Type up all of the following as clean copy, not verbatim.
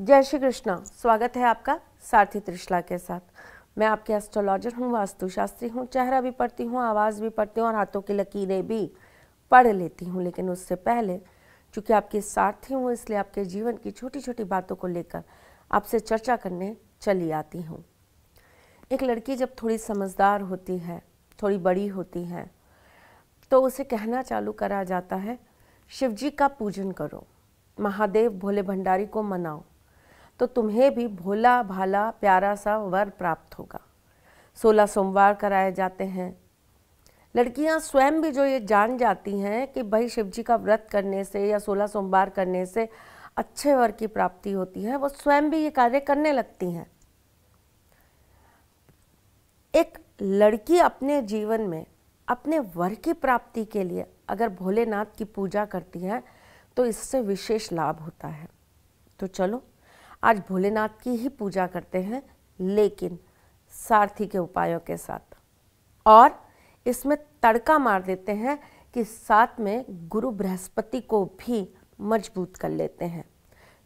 जय श्री कृष्णा। स्वागत है आपका सारथी त्रिशला के साथ। मैं आपके एस्ट्रोलॉजर हूँ, वास्तुशास्त्री हूँ, चेहरा भी पढ़ती हूँ, आवाज़ भी पढ़ती हूँ और हाथों की लकीरें भी पढ़ लेती हूँ। लेकिन उससे पहले चूँकि आपके सारथी हूँ इसलिए आपके जीवन की छोटी छोटी बातों को लेकर आपसे चर्चा करने चली आती हूँ। एक लड़की जब थोड़ी समझदार होती है, थोड़ी बड़ी होती है, तो उसे कहना चालू करा जाता है, शिव जी का पूजन करो, महादेव भोले भंडारी को मनाओ, तो तुम्हें भी भोला भाला प्यारा सा वर प्राप्त होगा। 16 सोमवार कराए जाते हैं। लड़कियां स्वयं भी जो ये जान जाती हैं कि भाई शिव जी का व्रत करने से या 16 सोमवार करने से अच्छे वर की प्राप्ति होती है, वो स्वयं भी ये कार्य करने लगती हैं। एक लड़की अपने जीवन में अपने वर की प्राप्ति के लिए अगर भोलेनाथ की पूजा करती है तो इससे विशेष लाभ होता है। तो चलो आज भोलेनाथ की ही पूजा करते हैं, लेकिन सारथी के उपायों के साथ। और इसमें तड़का मार देते हैं कि साथ में गुरु बृहस्पति को भी मजबूत कर लेते हैं।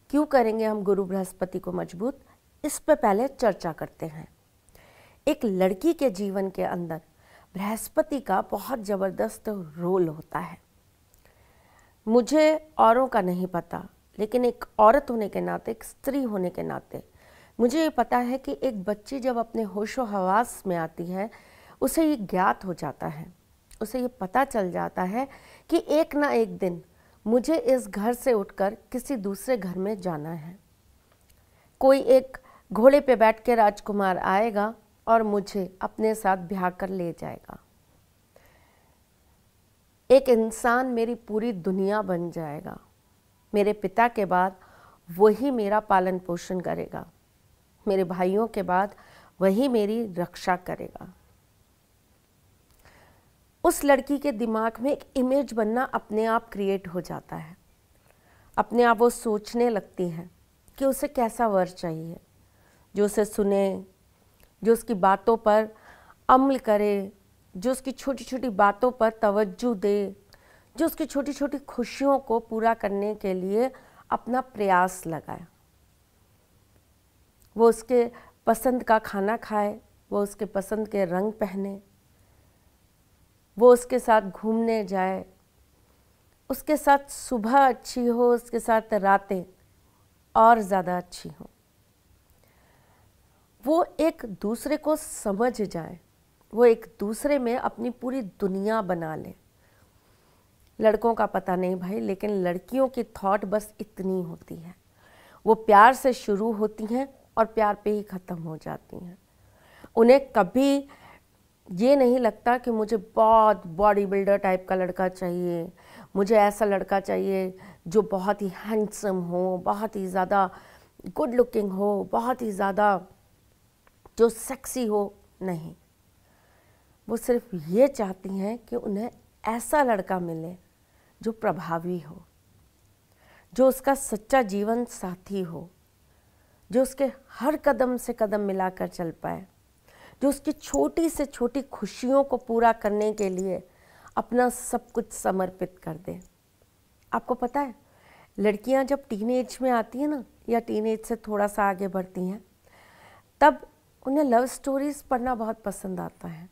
क्यों करेंगे हम गुरु बृहस्पति को मजबूत, इस पर पहले चर्चा करते हैं। एक लड़की के जीवन के अंदर बृहस्पति का बहुत ज़बरदस्त रोल होता है। मुझे औरों का नहीं पता, लेकिन एक औरत होने के नाते, एक स्त्री होने के नाते मुझे ये पता है कि एक बच्ची जब अपने होशो हवास में आती है उसे ये ज्ञात हो जाता है, उसे ये पता चल जाता है कि एक ना एक दिन मुझे इस घर से उठकर किसी दूसरे घर में जाना है। कोई एक घोड़े पे बैठ के राजकुमार आएगा और मुझे अपने साथ ब्याह कर ले जाएगा। एक इंसान मेरी पूरी दुनिया बन जाएगा। मेरे पिता के बाद वही मेरा पालन पोषण करेगा, मेरे भाइयों के बाद वही मेरी रक्षा करेगा। उस लड़की के दिमाग में एक इमेज बनना अपने आप क्रिएट हो जाता है। अपने आप वो सोचने लगती है कि उसे कैसा वर चाहिए, जो उसे सुने, जो उसकी बातों पर अमल करे, जो उसकी छोटी छोटी बातों पर तवज्जो दे, जो उसकी छोटी छोटी खुशियों को पूरा करने के लिए अपना प्रयास लगाए। वो उसके पसंद का खाना खाए, वो उसके पसंद के रंग पहने, वो उसके साथ घूमने जाए, उसके साथ सुबह अच्छी हो, उसके साथ रातें और ज़्यादा अच्छी हो, वो एक दूसरे को समझ जाए, वो एक दूसरे में अपनी पूरी दुनिया बना ले। लड़कों का पता नहीं भाई, लेकिन लड़कियों की थॉट बस इतनी होती है। वो प्यार से शुरू होती हैं और प्यार पे ही ख़त्म हो जाती हैं। उन्हें कभी ये नहीं लगता कि मुझे बहुत बॉडी बिल्डर टाइप का लड़का चाहिए, मुझे ऐसा लड़का चाहिए जो बहुत ही हैंडसम हो, बहुत ही ज़्यादा गुड लुकिंग हो, बहुत ही ज़्यादा जो सेक्सी हो। नहीं, वो सिर्फ ये चाहती हैं कि उन्हें ऐसा लड़का मिले जो प्रभावी हो, जो उसका सच्चा जीवन साथी हो, जो उसके हर कदम से कदम मिलाकर चल पाए, जो उसकी छोटी से छोटी खुशियों को पूरा करने के लिए अपना सब कुछ समर्पित कर दे। आपको पता है, लड़कियां जब टीनेज में आती हैं ना, या टीनेज से थोड़ा सा आगे बढ़ती हैं, तब उन्हें लव स्टोरीज़ पढ़ना बहुत पसंद आता है।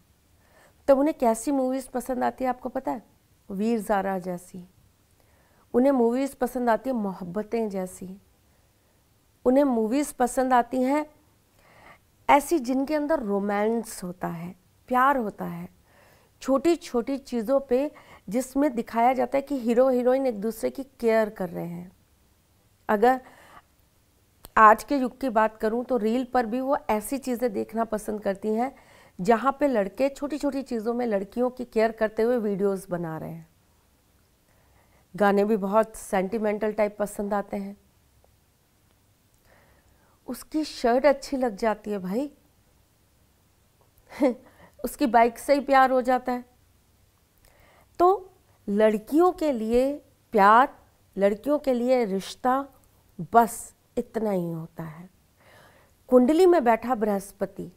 तब उन्हें कैसी मूवीज़ पसंद आती है आपको पता है? वीर ज़ारा जैसी। उन्हें मूवीज़ पसंद आती है मोहब्बतें जैसी। उन्हें मूवीज़ पसंद आती हैं ऐसी जिनके अंदर रोमांस होता है, प्यार होता है, छोटी छोटी चीज़ों पे, जिसमें दिखाया जाता है कि हीरो हीरोइन एक दूसरे की केयर कर रहे हैं। अगर आज के युग की बात करूँ तो रील पर भी वो ऐसी चीज़ें देखना पसंद करती हैं जहाँ पे लड़के छोटी छोटी चीज़ों में लड़कियों की केयर करते हुए वीडियोस बना रहे हैं। गाने भी बहुत सेंटिमेंटल टाइप पसंद आते हैं। उसकी शर्ट अच्छी लग जाती है भाई उसकी बाइक से ही प्यार हो जाता है। तो लड़कियों के लिए प्यार, लड़कियों के लिए रिश्ता, बस इतना ही होता है। कुंडली में बैठा बृहस्पति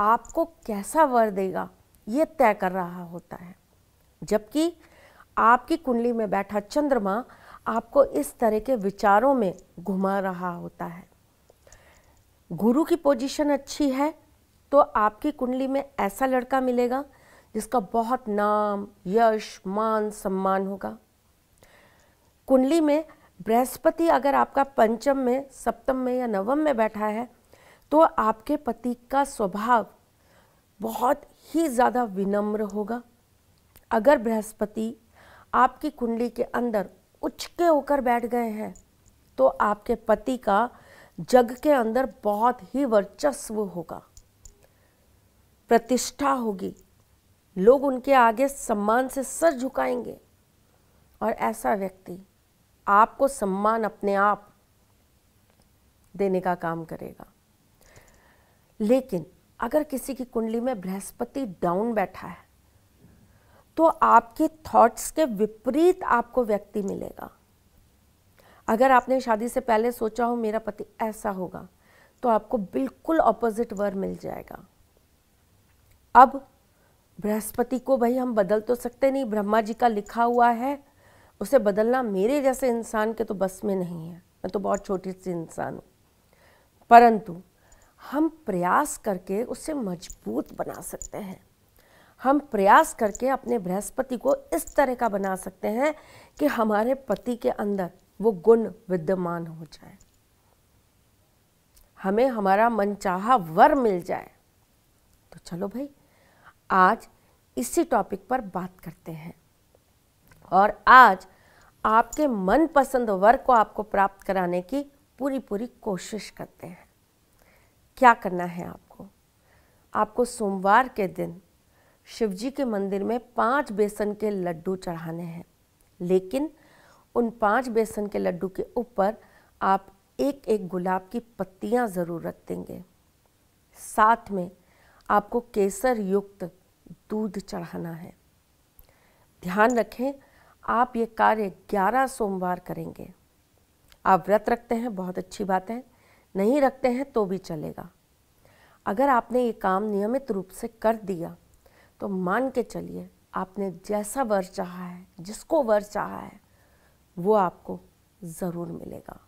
आपको कैसा वर देगा ये तय कर रहा होता है, जबकि आपकी कुंडली में बैठा चंद्रमा आपको इस तरह के विचारों में घुमा रहा होता है। गुरु की पोजीशन अच्छी है तो आपकी कुंडली में ऐसा लड़का मिलेगा जिसका बहुत नाम, यश, मान, सम्मान होगा। कुंडली में बृहस्पति अगर आपका पंचम में, सप्तम में या नवम में बैठा है तो आपके पति का स्वभाव बहुत ही ज़्यादा विनम्र होगा। अगर बृहस्पति आपकी कुंडली के अंदर उचके होकर बैठ गए हैं तो आपके पति का जग के अंदर बहुत ही वर्चस्व होगा, प्रतिष्ठा होगी, लोग उनके आगे सम्मान से सर झुकाएंगे और ऐसा व्यक्ति आपको सम्मान अपने आप देने का काम करेगा। लेकिन अगर किसी की कुंडली में बृहस्पति डाउन बैठा है तो आपके थॉट्स के विपरीत आपको व्यक्ति मिलेगा। अगर आपने शादी से पहले सोचा हो मेरा पति ऐसा होगा तो आपको बिल्कुल ऑपोजिट वर मिल जाएगा। अब बृहस्पति को भाई हम बदल तो सकते नहीं, ब्रह्मा जी का लिखा हुआ है, उसे बदलना मेरे जैसे इंसान के तो बस में नहीं है, मैं तो बहुत छोटी सी इंसान हूँ। परंतु हम प्रयास करके उसे मजबूत बना सकते हैं। हम प्रयास करके अपने बृहस्पति को इस तरह का बना सकते हैं कि हमारे पति के अंदर वो गुण विद्यमान हो जाए, हमें हमारा मनचाहा वर मिल जाए। तो चलो भाई आज इसी टॉपिक पर बात करते हैं और आज आपके मनपसंद वर को आपको प्राप्त कराने की पूरी कोशिश करते हैं। क्या करना है आपको? आपको सोमवार के दिन शिवजी के मंदिर में 5 बेसन के लड्डू चढ़ाने हैं, लेकिन उन 5 बेसन के लड्डू के ऊपर आप एक एक गुलाब की पत्तियां ज़रूर रख देंगे। साथ में आपको केसर युक्त दूध चढ़ाना है। ध्यान रखें आप ये कार्य 11 सोमवार करेंगे। आप व्रत रखते हैं बहुत अच्छी बात है, नहीं रखते हैं तो भी चलेगा। अगर आपने ये काम नियमित रूप से कर दिया तो मान के चलिए आपने जैसा वर चाहा है, जिसको वर चाहा है वो आपको ज़रूर मिलेगा।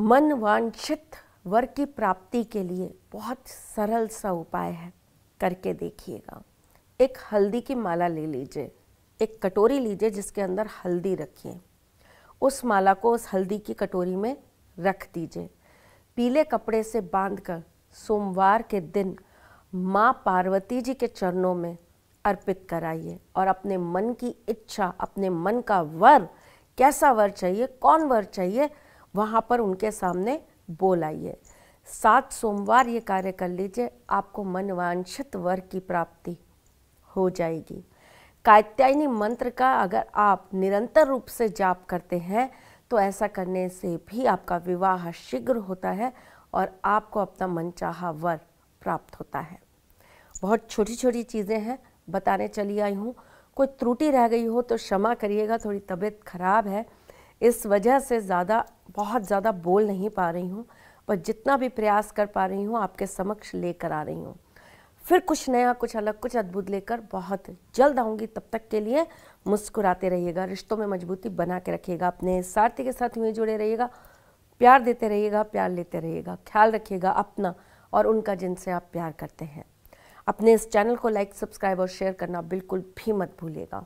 मनवांछित वर की प्राप्ति के लिए बहुत सरल सा उपाय है, करके देखिएगा। एक हल्दी की माला ले लीजिए, एक कटोरी लीजिए जिसके अंदर हल्दी रखिए, उस माला को उस हल्दी की कटोरी में रख दीजिए। पीले कपड़े से बांधकर सोमवार के दिन माँ पार्वती जी के चरणों में अर्पित कराइए और अपने मन की इच्छा, अपने मन का वर, कैसा वर चाहिए, कौन वर चाहिए, वहाँ पर उनके सामने बोल आइए। 7 सोमवार ये कार्य कर लीजिए, आपको मनवांछित वर की प्राप्ति हो जाएगी। कात्यायनी मंत्र का अगर आप निरंतर रूप से जाप करते हैं तो ऐसा करने से भी आपका विवाह शीघ्र होता है और आपको अपना मनचाहा वर प्राप्त होता है। बहुत छोटी छोटी चीज़ें हैं, बताने चली आई हूँ। कोई त्रुटि रह गई हो तो क्षमा करिएगा, थोड़ी तबीयत खराब है, इस वजह से बहुत ज़्यादा बोल नहीं पा रही हूँ, पर जितना भी प्रयास कर पा रही हूँ आपके समक्ष लेकर आ रही हूँ। फिर कुछ नया, कुछ अलग, कुछ अद्भुत लेकर बहुत जल्द आऊँगी। तब तक के लिए मुस्कुराते रहिएगा, रिश्तों में मजबूती बना के रखिएगा, अपने साथी के साथ यूँ जुड़े रहिएगा, प्यार देते रहिएगा, प्यार लेते रहिएगा। ख्याल रखिएगा अपना और उनका जिनसे आप प्यार करते हैं। अपने इस चैनल को लाइक, सब्सक्राइब और शेयर करना बिल्कुल भी मत भूलिएगा।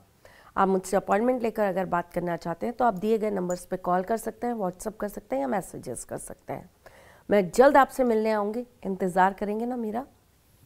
आप मुझसे अपॉइंटमेंट लेकर अगर बात करना चाहते हैं तो आप दिए गए नंबर्स पर कॉल कर सकते हैं, व्हाट्सअप कर सकते हैं या मैसेजेस कर सकते हैं। मैं जल्द आपसे मिलने आऊँगी, इंतज़ार करेंगे ना मेरा।